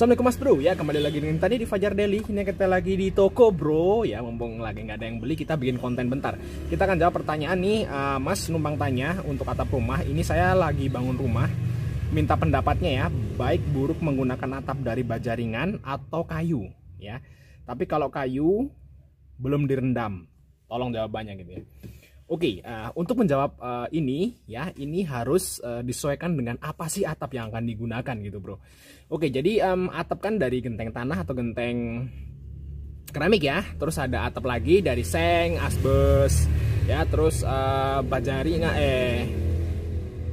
Assalamualaikum mas bro, ya kembali lagi dengan tadi di Fajar Daily. Ini kita lagi di toko bro, ya mumpung lagi nggak ada yang beli kita bikin konten bentar. Kita akan jawab pertanyaan nih, mas numpang tanya untuk atap rumah. Ini saya lagi bangun rumah, minta pendapatnya ya, baik buruk menggunakan atap dari baja ringan atau kayu ya. Tapi kalau kayu belum direndam, tolong jawabannya gitu ya. Oke, untuk menjawab ini ya, ini harus disesuaikan dengan apa sih atap yang akan digunakan gitu bro. Oke, jadi atap kan dari genteng tanah atau genteng keramik ya. Terus ada atap lagi dari seng, asbes ya, terus baja ringan,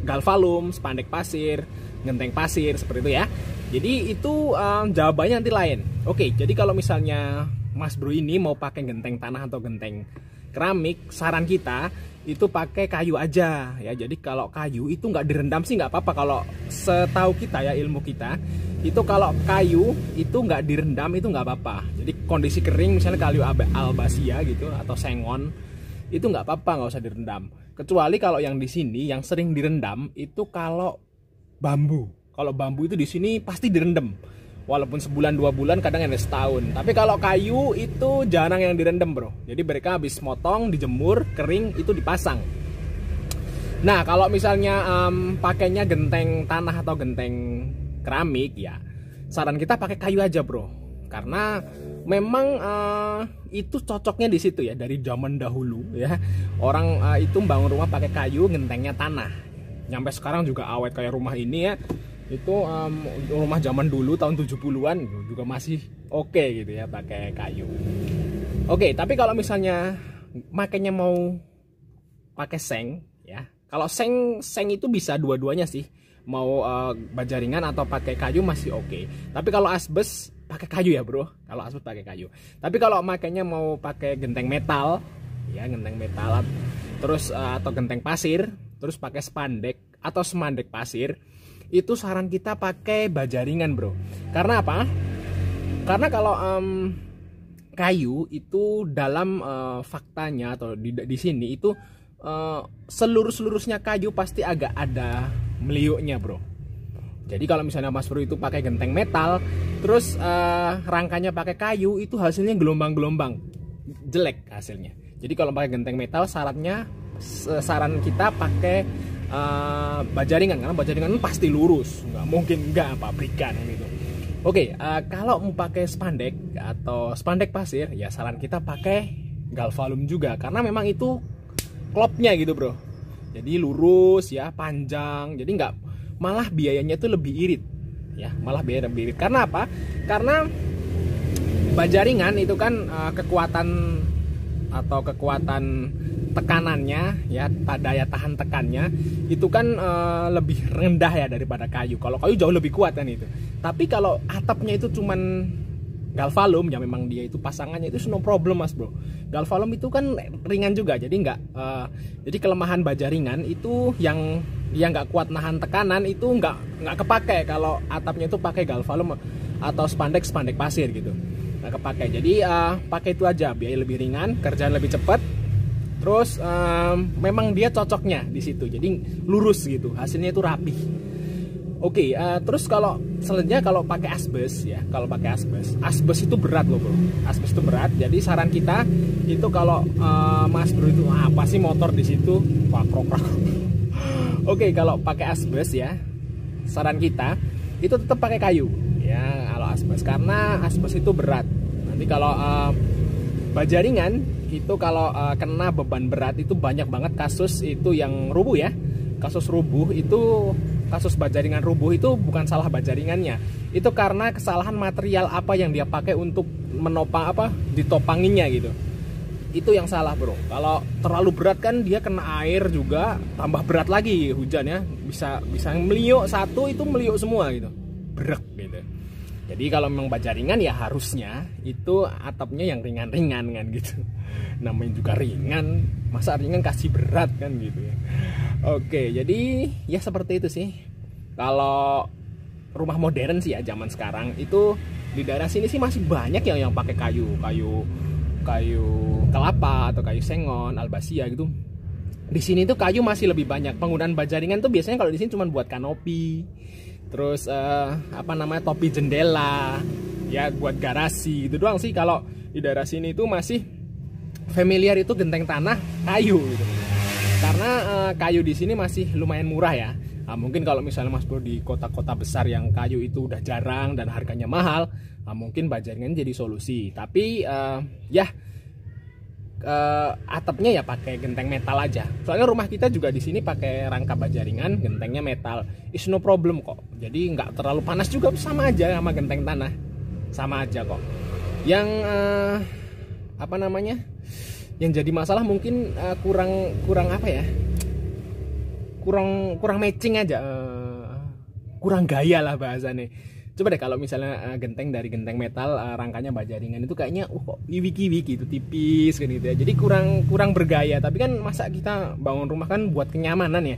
galvalum, spandek pasir, genteng pasir seperti itu ya. Jadi itu jawabannya nanti lain. Oke, jadi kalau misalnya mas bro ini mau pakai genteng tanah atau genteng keramik, saran kita itu pakai kayu aja ya. Jadi kalau kayu itu nggak direndam sih nggak apa-apa. Kalau setahu kita ya, ilmu kita itu kalau kayu itu nggak direndam itu nggak apa-apa. Jadi kondisi kering misalnya kayu albasia gitu atau sengon itu nggak apa-apa, nggak usah direndam. Kecuali kalau yang di sini yang sering direndam itu kalau bambu. Kalau bambu itu di sini pasti direndam. Walaupun sebulan dua bulan kadang ada setahun. Tapi kalau kayu itu jarang yang direndam bro. Jadi mereka habis motong, dijemur, kering itu dipasang. Nah kalau misalnya pakainya genteng tanah atau genteng keramik ya, saran kita pakai kayu aja bro. Karena memang itu cocoknya di situ ya. Dari zaman dahulu ya, orang itu bangun rumah pakai kayu, gentengnya tanah. Nyampe sekarang juga awet kayak rumah ini ya. Itu rumah zaman dulu tahun 70-an juga masih oke gitu ya pakai kayu. Oke, tapi kalau misalnya makanya mau pakai seng ya. Kalau seng itu bisa dua-duanya sih. Mau baja ringan atau pakai kayu masih oke. Tapi kalau asbes pakai kayu ya, bro. Kalau asbes pakai kayu. Tapi kalau makanya mau pakai genteng metal ya, genteng metal terus atau genteng pasir, terus pakai spandek atau semandek pasir. Itu saran kita pakai baja ringan bro. Karena apa? Karena kalau kayu itu dalam faktanya atau di sini itu seluruh-seluruhnya kayu pasti agak ada meliuknya bro. Jadi kalau misalnya mas bro itu pakai genteng metal, terus rangkanya pakai kayu, itu hasilnya gelombang-gelombang, jelek hasilnya. Jadi kalau pakai genteng metal saran kita pakai baja ringan, karena baja ringan pasti lurus, nggak mungkin nggak pabrikan gitu. Oke, kalau mau pakai spandek atau spandek pasir ya, saran kita pakai galvalum juga, karena memang itu klopnya gitu bro. Jadi lurus ya, panjang, jadi nggak, malah biayanya itu lebih irit ya, malah biaya lebih irit. Karena apa? Karena baja ringan itu kan kekuatan atau kekuatan tekanannya ya, daya tahan tekannya itu kan lebih rendah ya daripada kayu. Kalau kayu jauh lebih kuat kan itu. Tapi kalau atapnya itu cuman galvalum ya, memang dia itu pasangannya itu no problem mas bro. Galvalum itu kan ringan juga, jadi nggak jadi kelemahan baja ringan itu yang dia nggak kuat nahan tekanan itu nggak kepake kalau atapnya itu pakai galvalum atau spandek pasir gitu, nggak kepake. Jadi pakai itu aja, biaya lebih ringan, kerjaan lebih cepat. Terus memang dia cocoknya di situ, jadi lurus gitu, hasilnya itu rapi. Oke, terus kalau selanjutnya kalau pakai asbes ya, kalau pakai asbes itu berat loh bro, asbes itu berat. Jadi saran kita itu kalau mas bro itu apa sih motor di situ, pakrok. Oke, kalau pakai asbes ya, saran kita itu tetap pakai kayu ya kalau asbes, karena asbes itu berat. Nanti kalau baja ringan itu kalau kena beban berat itu banyak banget kasus itu yang rubuh ya. Kasus rubuh itu, kasus baja ringan rubuh itu bukan salah baja ringannya. Itu karena kesalahan material apa yang dia pakai untuk menopang apa ditopanginnya gitu. Itu yang salah bro. Kalau terlalu berat kan dia kena air juga, tambah berat lagi hujan ya. Bisa meliuk, satu itu meliuk semua gitu. Brek gitu. Jadi kalau memang baja ringan ya harusnya itu atapnya yang ringan-ringan kan gitu. Namanya juga ringan, masa ringan kasih berat kan gitu ya. Oke, jadi ya seperti itu sih. Kalau rumah modern sih ya zaman sekarang itu di daerah sini sih masih banyak yang pakai kayu kelapa atau kayu sengon, albasia gitu. Di sini tuh kayu masih lebih banyak. Penggunaan baja ringan tuh biasanya kalau di sini cuma buat kanopi, terus topi jendela ya buat garasi, itu doang sih. Kalau di daerah sini itu masih familiar itu genteng tanah kayu gitu. Karena kayu di sini masih lumayan murah ya. Mungkin kalau misalnya Mas Bro di kota-kota besar yang kayu itu udah jarang dan harganya mahal, mungkin bajaringan jadi solusi. Tapi atapnya ya pakai genteng metal aja. Soalnya rumah kita juga di sini pakai rangka bajaringan, gentengnya metal. It's no problem kok. Jadi nggak terlalu panas juga, sama aja sama genteng tanah, sama aja kok. Yang yang jadi masalah mungkin kurang matching aja, kurang gaya lah bahasanya. Coba deh kalau misalnya genteng dari genteng metal, rangkanya bajaringan itu kayaknya kok wiki-wiki itu tipis kan gitu ya. Jadi kurang bergaya. Tapi kan masa kita bangun rumah kan buat kenyamanan ya.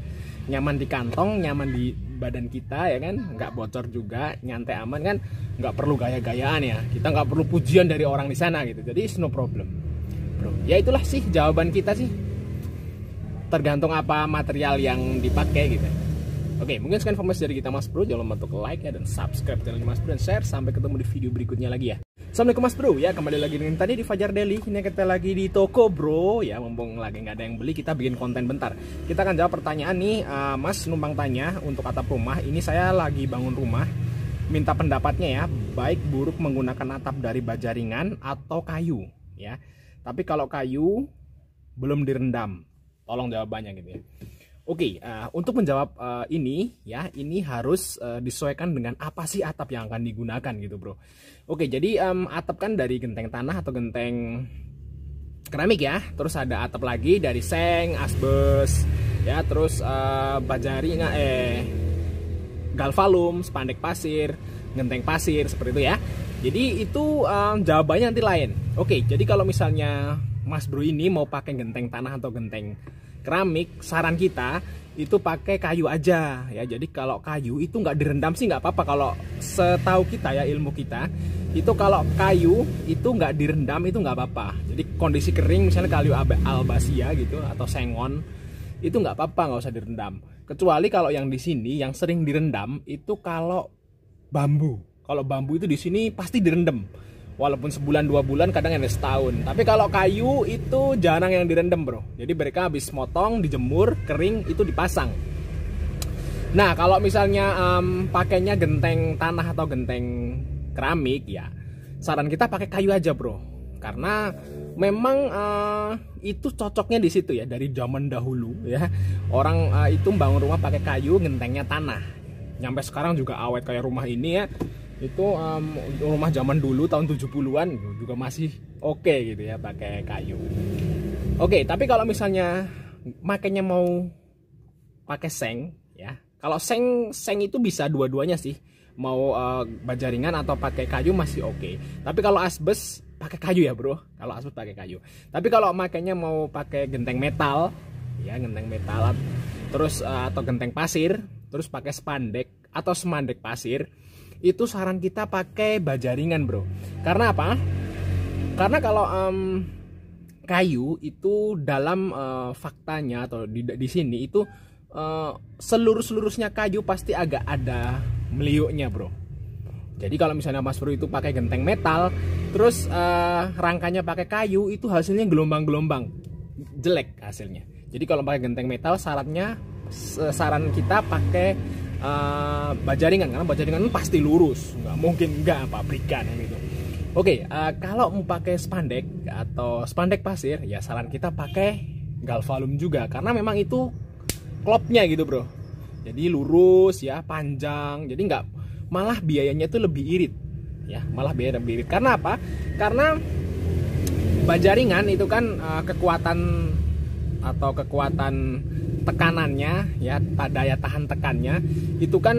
Nyaman di kantong, nyaman di badan kita ya kan. Nggak bocor juga, nyantai aman kan. Nggak perlu gaya-gayaan ya. Kita nggak perlu pujian dari orang di sana gitu. Jadi it's no problem, bro. Ya itulah sih jawaban kita sih. Tergantung apa material yang dipakai gitu. Oke, mungkin sekian informasi dari kita Mas Bro. Jangan lupa untuk like ya dan subscribe channel Mas Bro dan share. Sampai ketemu di video berikutnya lagi ya. Assalamualaikum Mas Bro ya, kembali lagi dengan tadi di Fajar Daily. Ini kita lagi di toko bro ya, mumpung lagi nggak ada yang beli, kita bikin konten bentar. Kita akan jawab pertanyaan nih, Mas numpang tanya untuk atap rumah. Ini saya lagi bangun rumah, minta pendapatnya ya, baik buruk menggunakan atap dari bajaringan atau kayu ya. Tapi kalau kayu belum direndam, tolong jawabannya gitu ya. Oke, untuk menjawab ini ya, ini harus disesuaikan dengan apa sih atap yang akan digunakan gitu bro. Oke, jadi atap kan dari genteng tanah atau genteng keramik ya. Terus ada atap lagi dari seng, asbes ya, terus bajaringan, galvalum, spandek pasir, genteng pasir, seperti itu ya. Jadi itu jawabannya nanti lain. Oke, jadi kalau misalnya Mas Bro ini mau pakai genteng tanah atau genteng keramik, saran kita itu pakai kayu aja ya. Jadi kalau kayu itu nggak direndam sih nggak apa-apa. Kalau setahu kita ya, ilmu kita itu kalau kayu itu nggak direndam itu nggak apa-apa. Jadi kondisi kering misalnya kayu albasia gitu atau sengon itu nggak apa-apa, nggak usah direndam. Kecuali kalau yang di sini yang sering direndam itu kalau bambu. Kalau bambu itu di sini pasti direndam, walaupun sebulan dua bulan, kadang ada setahun. Tapi kalau kayu itu jarang yang direndam bro. Jadi mereka habis motong, dijemur, kering, itu dipasang. Nah kalau misalnya pakainya genteng tanah atau genteng keramik ya, saran kita pakai kayu aja bro. Karena memang itu cocoknya di situ ya. Dari zaman dahulu ya, orang itu bangun rumah pakai kayu, gentengnya tanah. Nyampe sekarang juga awet kayak rumah ini ya. Itu rumah zaman dulu tahun 70-an juga masih oke gitu ya pakai kayu. Oke, tapi kalau misalnya makanya mau pakai seng ya. Kalau seng itu bisa dua-duanya sih. Mau bajaringan atau pakai kayu masih oke. Tapi kalau asbes pakai kayu ya, bro. Kalau asbes pakai kayu. Tapi kalau makanya mau pakai genteng metal ya, genteng metal terus atau genteng pasir, terus pakai spandek atau semandek pasir, itu saran kita pakai bajaringan bro. Karena apa? Karena kalau kayu itu dalam faktanya atau di sini itu seluruh-seluruhnya kayu pasti agak ada meliuknya bro. Jadi kalau misalnya Mas Bro itu pakai genteng metal terus rangkanya pakai kayu, itu hasilnya gelombang-gelombang, jelek hasilnya. Jadi kalau pakai genteng metal saran kita pakai bajaringan, karena bajaringan pasti lurus, nggak mungkin nggak pabrikan gitu. Oke, kalau mau pakai spandek atau spandek pasir ya, saran kita pakai galvalum juga, karena memang itu klopnya gitu bro. Jadi lurus ya, panjang, jadi nggak, malah biayanya itu lebih irit ya, malah biaya lebih irit. Karena apa? Karena bajaringan itu kan kekuatan atau kekuatan tekanannya ya, daya tahan tekannya itu kan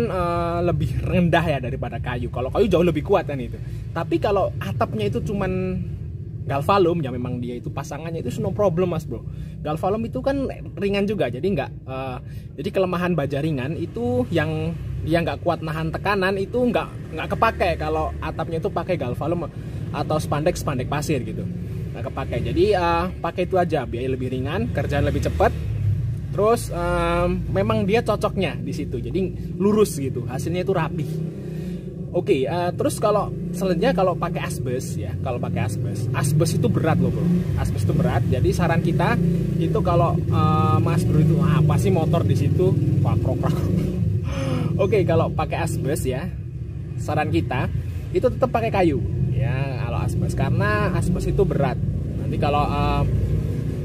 lebih rendah ya daripada kayu. Kalau kayu jauh lebih kuat kan itu. Tapi kalau atapnya itu cuman galvalum ya, memang dia itu pasangannya itu no problem Mas Bro. Galvalum itu kan ringan juga, jadi nggak jadi kelemahan bajaringan itu yang dia nggak kuat nahan tekanan itu nggak kepakai kalau atapnya itu pakai galvalum atau spandek pasir gitu, nggak kepakai. Jadi pakai itu aja, biaya lebih ringan, kerjaan lebih cepat. Terus memang dia cocoknya di situ, jadi lurus gitu, hasilnya itu rapi. Oke, terus kalau selanjutnya kalau pakai asbes ya, kalau pakai asbes itu berat loh bro, asbes itu berat. Jadi saran kita itu kalau mas bro itu apa sih motor di situ, Oke, kalau pakai asbes ya, saran kita itu tetap pakai kayu ya kalau asbes, karena asbes itu berat. Nanti kalau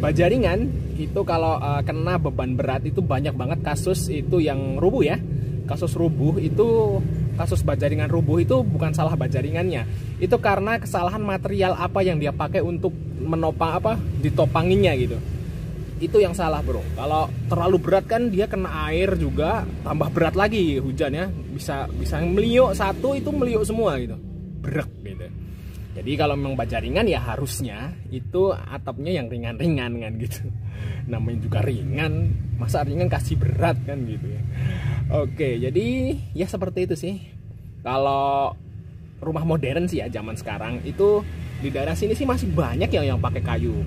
baja ringan itu kalau kena beban berat itu banyak banget kasus itu yang rubuh ya, kasus rubuh itu. Kasus baja ringan rubuh itu bukan salah baja ringannya, itu karena kesalahan material apa yang dia pakai untuk menopang apa ditopanginnya gitu. Itu yang salah bro. Kalau terlalu berat kan dia kena air juga, tambah berat lagi hujannya, bisa meliuk satu itu meliuk semua gitu, berat gitu. Jadi kalau memang baja ringan ya harusnya itu atapnya yang ringan-ringan kan gitu. Namanya juga ringan, masa ringan kasih berat kan gitu ya. Oke, jadi ya seperti itu sih. Kalau rumah modern sih ya zaman sekarang itu di daerah sini sih masih banyak yang pakai kayu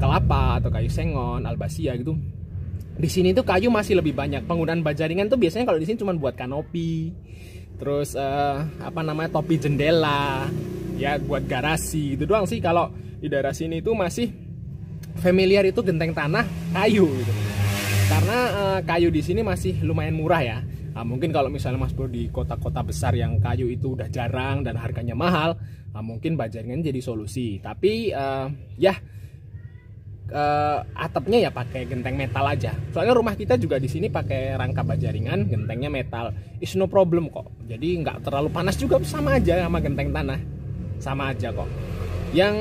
kelapa atau kayu sengon, albasia gitu. Di sini tuh kayu masih lebih banyak. Penggunaan baja ringan tuh biasanya kalau di sini cuma buat kanopi. Terus topi jendela ya, buat garasi gitu doang sih. Kalau di daerah sini itu masih familiar itu genteng tanah kayu gitu. Karena kayu di sini masih lumayan murah ya. Nah, mungkin kalau misalnya mas bro di kota-kota besar yang kayu itu udah jarang dan harganya mahal, mungkin baja ringan jadi solusi. Tapi atapnya ya pakai genteng metal aja. Soalnya rumah kita juga di sini pakai rangka baja ringan, gentengnya metal. It's no problem kok. Jadi nggak terlalu panas juga, sama aja sama genteng tanah, sama aja kok. Yang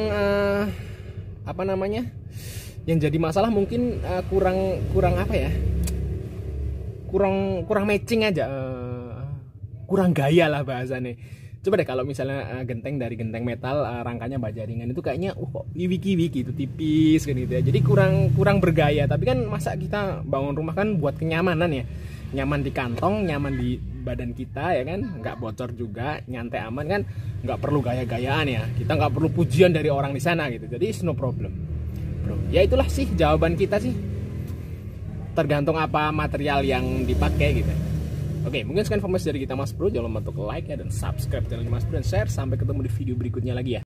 yang jadi masalah mungkin kurang matching aja, kurang gaya lah bahasanya. Coba deh kalau misalnya genteng dari genteng metal, rangkanya baja ringan itu kayaknya kok wiki-wiki itu tipis kan gitu ya. Jadi kurang bergaya. Tapi kan masa kita bangun rumah kan buat kenyamanan ya, nyaman di kantong, nyaman di badan kita ya kan, nggak bocor juga, nyantai aman kan, nggak perlu gaya-gayaan ya, kita nggak perlu pujian dari orang di sana gitu. Jadi it's no problem bro. Ya itulah sih jawaban kita sih, tergantung apa material yang dipakai gitu. Oke, mungkin sekian informasi dari kita mas bro. Jangan lupa untuk like ya, dan subscribe channel mas bro, dan share. Sampai ketemu di video berikutnya lagi ya.